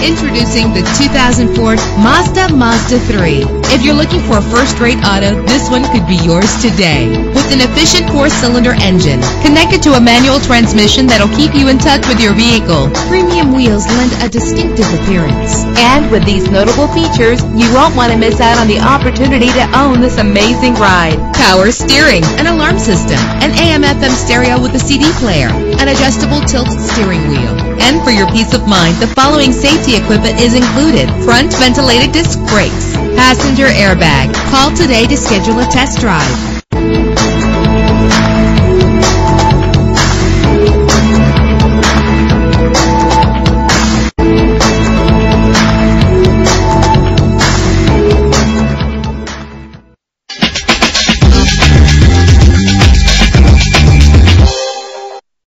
Introducing the 2004 Mazda 3. If you're looking for a first-rate auto, this one could be yours today. With an efficient four-cylinder engine connected to a manual transmission that'll keep you in touch with your vehicle, premium wheels lend a distinctive appearance. And with these notable features, you won't want to miss out on the opportunity to own this amazing ride. Power steering, an alarm system, an AM/FM stereo with a CD player, an adjustable tilt steering wheel. And for your peace of mind, the following safety equipment is included: front ventilated disc brakes, passenger airbag. Call today to schedule a test drive.